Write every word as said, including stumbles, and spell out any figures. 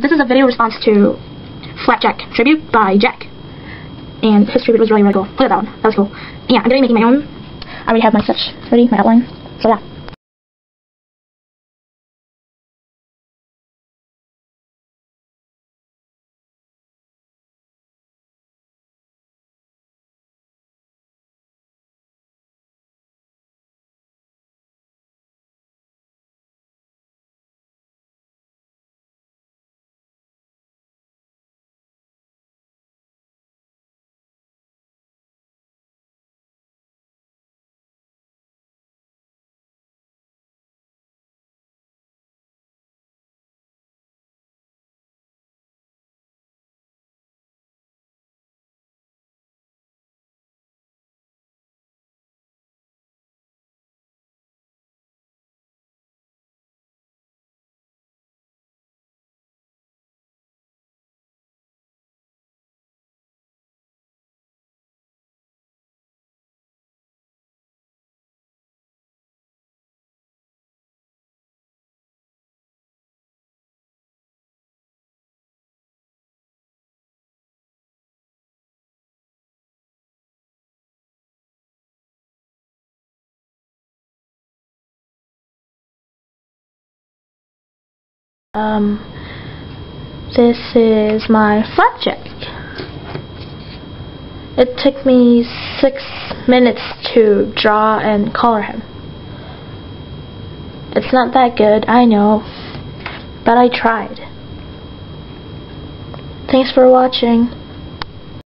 This is a video response to Flapjack Tribute by Jack. And his tribute was really, really cool. Look at that one. That was cool. And yeah, I'm going to be making my own. I already have my sketch ready, my outline. So yeah. Um, this is my flapjack. It took me six minutes to draw and color him. It's not that good, I know, but I tried. Thanks for watching.